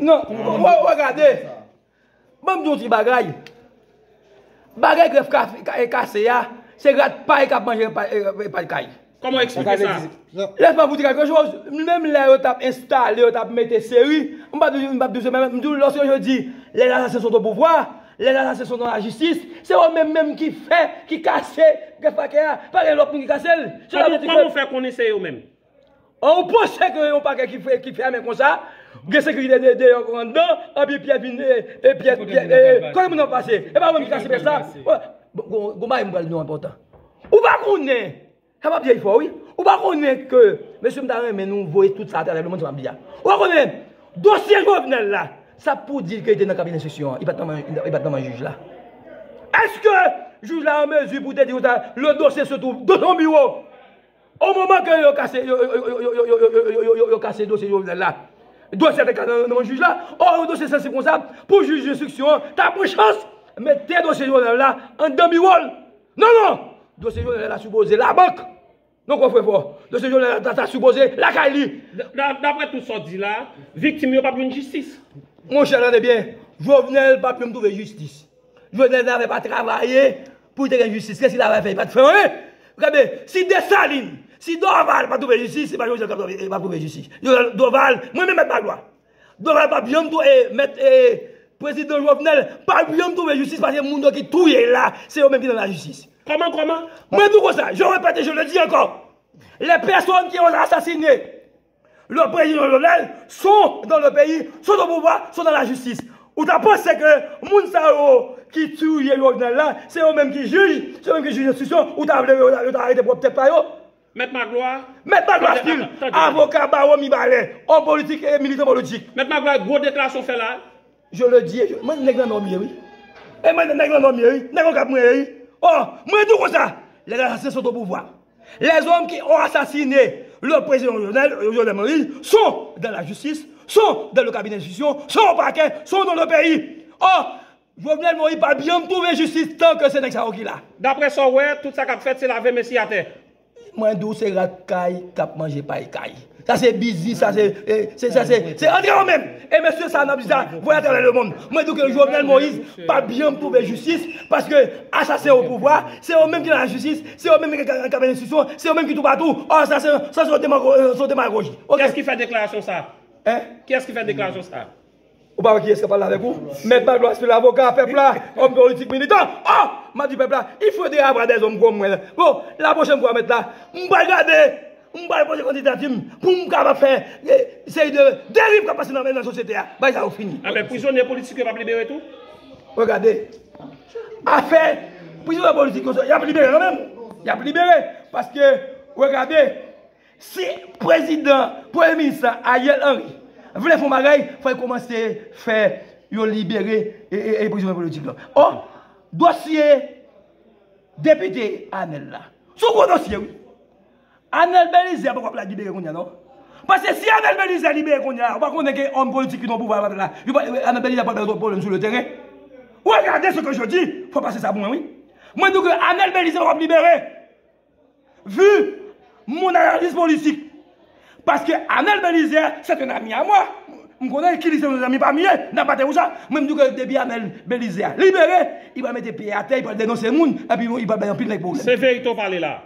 Non, regardez. Bon, je dis bagaille. Bagaille qui est cassée, c'est gratte pas et qui mange pas de caille. Comment expliquer ça? Laisse-moi vous dire quelque chose. Même là, on tape installé, on tape mettre série. On va dire, lorsque je dis, les assassins sont au pouvoir, les assassins sont dans la justice, c'est eux-mêmes qui fait, qui cassent, pas les autres qui cassent. Comment faire qu'on essaye eux-mêmes? On pense que on paquet qui fait même comme ça, la sécurité de en dedans, et puis Pierre, comment on passe? Et pas même casser ça. Goma, il me parle de important. Où va qu'on est? Ça va bien, il faut, oui. Ou pas connaître que, monsieur Mdarin, mais nous voyons tout ça à travers le monde, ça va bien. Ou pas connaître, dossier Jovenel là, ça pour dire qu'il était dans le cabinet d'instruction, il va dans un juge là. Est-ce que le juge là en mesure pour te dire que le dossier se trouve dans son bureau? Au moment que il a cassé le dossier Jovenel là, le dossier était dans un juge là, ou le dossier est responsable pour le juge d'instruction, tu as pris chance, mais tes dossiers Jovenel là, en demi-bureau. Non, non! De ce jour-là, elle a supposé la banque. Donc, on fait fort. De ce jour-là, elle a supposé la Kaili. D'après tout ça dit là, victime, il n'y a pas plus de justice. Mon cher, regardez bien. Jovenel n'a pas pu me trouver justice. Jovenel n'avait pas travaillé pour trouver justice. Qu'est-ce qu'il avait fait? Il n'a pas fait. Regardez, si Dessalines, si Dorval n'a pas trouvé justice, c'est pas Jovenel qui n'a pas trouvé justice. Dorval, moi-même, je n'ai pas droit. Dorval n'a pas bien trouvé président Jovenel, pas bien trouvé justice parce que le monde qui tout est là, c'est eux-mêmes qui sont dans la justice. Comment? Moi, tout comme ça, je répète, je le dis encore. Les personnes qui ont assassiné le président Jovenel sont dans le pays, sont au pouvoir, sont dans la justice. Ou t'as pensé que Mounsao qui tue Jovenel là, c'est eux-mêmes qui jugent, c'est eux-mêmes qui jugent l'institution, ou t'as arrêté pour peut-être pas eux? Mettre ma gloire, style, avocat, baron, mi-balais, homme politique et militant politique. Mettre ma gloire, gros déclaration fait là. Je le dis, moi, je n'ai pas nommé, oui. Et moi, je n'ai pas nommé, oui. Oh, moi je dis comme ça, les assassins sont au pouvoir. Les hommes qui ont assassiné le président Jovenel Moïse sont dans la justice, sont dans le cabinet d'instruction, sont au parquet, sont dans le pays. Oh, Jovenel Moïse n'a pas bien trouvé justice tant que c'est Nexao qui là. D'après ça, ouais, tout ça qu'a fait, c'est laver Messie à terre. Moi je dis c'est racaille qui a mangé pas écaille. Ça c'est business, ça c'est André en même. Et monsieur Sanabisa, voyez à travers le monde. Moi je dis que Jovenel Moïse pas bien trouvé justice parce que assassin au pouvoir, c'est eux-mêmes qui ont la justice, c'est eux-mêmes qui ont le cabinet d'instruction, c'est eux-mêmes qui tout partout. Oh, ça c'est démagogie. Qu'est-ce qui fait déclaration ça? Hein? Qu'est-ce qui fait déclaration ça? Ou pas qui est-ce qui parle avec vous? Mettre ma gloire sur l'avocat, peuple là, homme politique militant. Oh! M'a dit peuple là, il faut des avoir des hommes comme moi. Bon, la prochaine fois mettre là, on va regarder. Je ne vais pas poser candidature pour me faire une dérive qui va passer dans la société. Ça va finir. Ah, mais prisonnier politique, il va pas libérer tout? Regardez. Affaire, prisonnier politique, il va pas libérer quand même. Il va pas libérer. Parce que, regardez, si le président, premier ministre Ariel Henry, voulait faire un il faut commencer à faire libérer les prisonniers politiques. Oh, dossier député Anel là. Sur quoi dossier, oui? Anel Belize, pourquoi pas libérer qu'on y a, non? Parce que si Anel Belize a libéré qu'on y a, on va connaître les hommes politiques qui n'ont pas pouvoir là. Anel Belize n'a pas d'autres problèmes sur le terrain. Regardez ce que je dis, il faut passer ça pour moi, oui. Moi, je dis que Anel Belize va libérer. Vu mon analyse politique. Parce que Anel Belize, c'est un ami à moi. Je connais qui sont nos amis parmi eux, n'a pas de ça. Même si depuis Anel Belize libéré, il va mettre pied à terre, il va dénoncer le monde, et puis il va mettre un pile de problèmes. C'est vrai, il t'en parle là.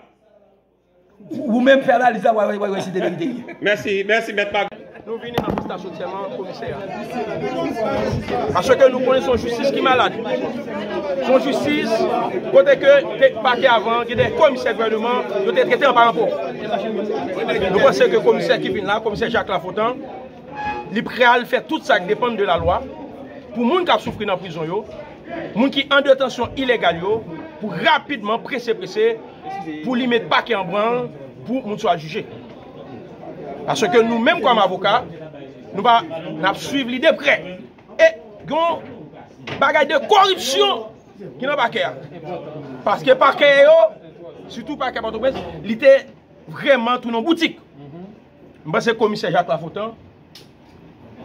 Ou même faire la liste, c'est de vérité. Merci, M. Pag. Nous venons à la station de commissaire. Parce que nous connaissons justice qui est malade. Son justice, quand que le paquet avant, qui était commissaire gouvernement, nous était traité en paraport. Nous pensons que le commissaire qui vient là, le commissaire Jacques Lafontant, il préal fait tout ça qui dépend de la loi pour les gens qui souffrent dans la prison, les gens qui sont en détention illégale, pour rapidement presser. Pour lui mettre paquet en branle pour nous soit jugé. Parce que nous-mêmes, comme avocats, nous allons suivre l'idée près. Et nous avons des bagages de corruption qui n'ont pas paquet. Parce que le paquet, surtout le paquet de l'entreprise, il était vraiment tout dans boutique. C'est le commissaire Jacques Lafontant,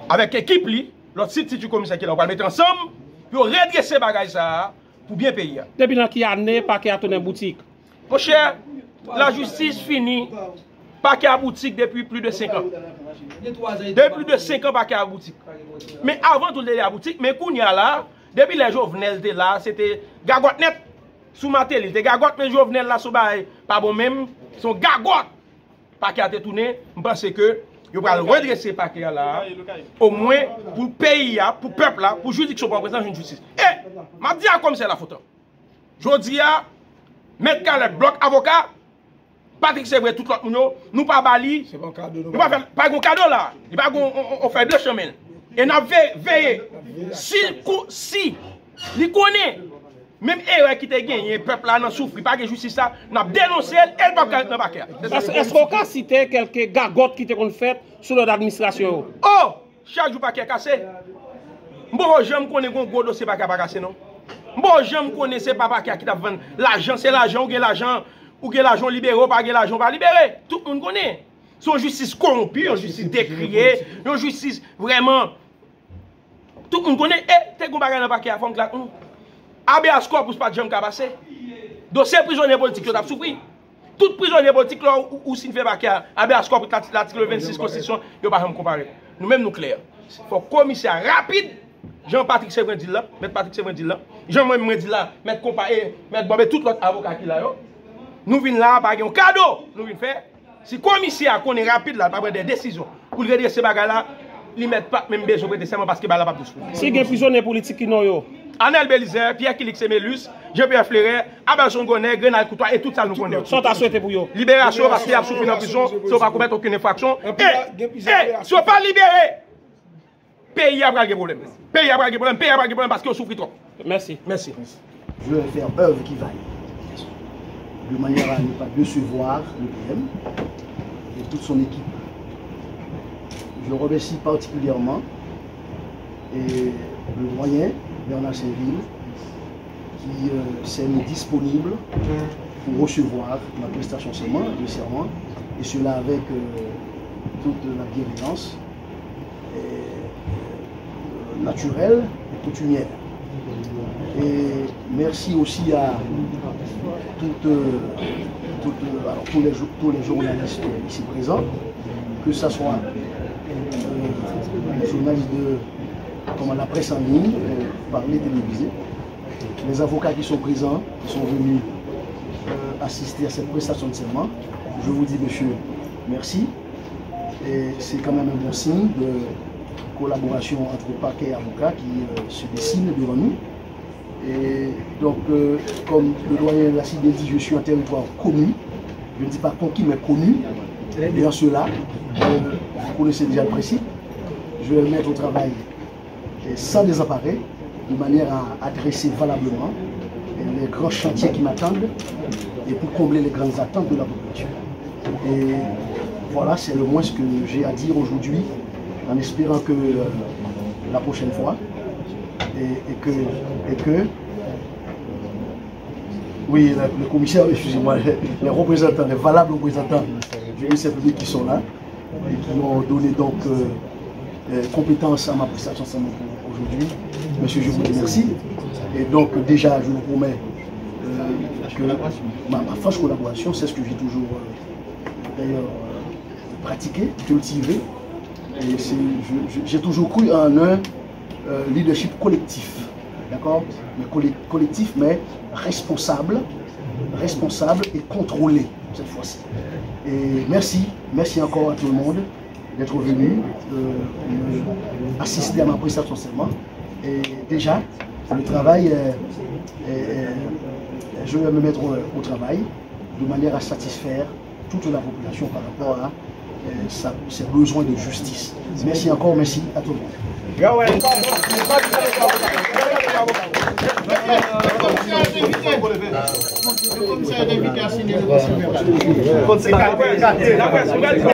avec l'équipe, l'autre substitut commissaire qui l'a mettre ensemble, pour redresser ces bagages pour bien payer. Depuis qu'il y a année, le paquet a tourné boutique. Mon cher, la justice finit, paquet à boutique depuis plus de 5 ans. de plus de 5 ans pas qu'à la boutique. Mais avant tout le à la boutique, mais qu'on y a là, depuis les Jovenel étaient là, c'était gagotte net. Sous ma télé, c'était gagotte, mais Jovenel là, sous pas bon même, son gagotte. Paquet a été tourné, je pense que vous allez redresser le paquet là, au moins pour le pays, pour le peuple, pour la juridiction, pour la justice. Et, je dis comme c'est la faute. Je dis, mettre Caleb bloc avocat, Patrick Sebrandi, tout le monde, nous ne pouvons pas balayer, nous ne pouvons pas faire un cadeau là, on fait deux chemins. Et nous avons veillé, si, nous connaissons, même erreur qui a gagné, le peuple n'a souffert, pas de justice, n'a dénoncé, elle n'a pas de paquet. Est-ce qu'on peut citer quelques gargotes qui ont fait sur notre administration? Oh, chaque jour, paquet cassé. Bon, je me connais, gros dossier, pas cassé, non? Bon, je me connais, c'est pas paquet qui t'a vendu. L'argent, c'est l'argent, ou bien l'argent libéré, pas l'argent pas libéré. Tout le monde connaît. Son justice corrompue, une justice décriée, une justice vraiment. Tout le monde connaît. Eh, t'es qu'on bagarre dans le paquet à fond, là. Habeas corpus pas de jambes cabassé. Dossier prisonnier politique, tu as souffert. Tout prisonnier politique, ou si ne fait pas qu'à habeas corpus, l'article 26 Constitution, il ne peut pas me comparer. Nous-mêmes, nous clairs. Il faut commissaire rapide, Jean-Patrick Sebrandi là, mettre Patrick Sebrandi là, Jean-Patrick Sebrandi là, mettre comparé, mettre Bobé, tout l'autre avocat qui là. Nous venons là, par un cadeau, nous venons faire. Si commissaire qu'on est rapide là, par des décisions, pour le redresser ces bagages-là, ils ne mettent pas même besoin de seulement parce qu'ils ne parlent pas de souffle. Si des prisonniers politiques qui n'ont pas. Anel Belizaire, Pierre Kilix et Mélus, Jean-Pierre Fleuré, Abel Son Gonnet, Grenal Couto et tout ça nous connaît. Sont à souhaiter pour eux. Libération, parce qu'ils ont souffert en prison, ils ne pas commettre aucune infraction. Et si on pas libéré, pays a pas de problème. Pays a pas de problème, pays a pas de problème parce qu'ils ont souffert trop. Merci. Merci. Je vais faire œuvre qui vaille. De manière à ne pas décevoir le PM et toute son équipe. Je remercie particulièrement et le moyen. Bernard Saint-Ville, qui s'est mis disponible pour recevoir ma prestation de serment, et cela avec toute la bienveillance naturelle et coutumière. Et merci aussi à tous les journalistes ici présents, que ce soit les journalistes de comme la presse en ligne, par les télévisés. Les avocats qui sont présents, qui sont venus assister à cette prestation de serment, je vous dis, monsieur, merci. Et c'est quand même un bon signe de collaboration entre parquet et avocats qui se dessine devant nous. Et donc, comme le doyen l'a si bien dit, je suis un territoire connu. Je ne dis pas conquis, mais connu. Et en cela, vous connaissez déjà le principe, je vais le mettre au travail. Et sans désemparer, de manière à adresser valablement les grands chantiers qui m'attendent et pour combler les grandes attentes de la population. Et voilà, c'est le moins ce que j'ai à dire aujourd'hui, en espérant que la prochaine fois, oui, le commissaire, excusez-moi, les représentants, les valables représentants du ministère public qui sont là et qui ont donné donc compétence à ma prestation aujourd'hui. Monsieur, je vous remercie. Et donc, déjà, je vous promets que ma franche collaboration, c'est ce que j'ai toujours d'ailleurs pratiqué, cultivé. Et j'ai toujours cru en un leadership collectif. D'accord? Collectif, mais responsable, et contrôlé, cette fois-ci. Et merci, encore à tout le monde d'être venu, assister à ma prestation seulement. Et déjà, le travail, je vais me mettre au travail de manière à satisfaire toute la population par rapport à ses besoins de justice. Merci encore, merci à tout le monde.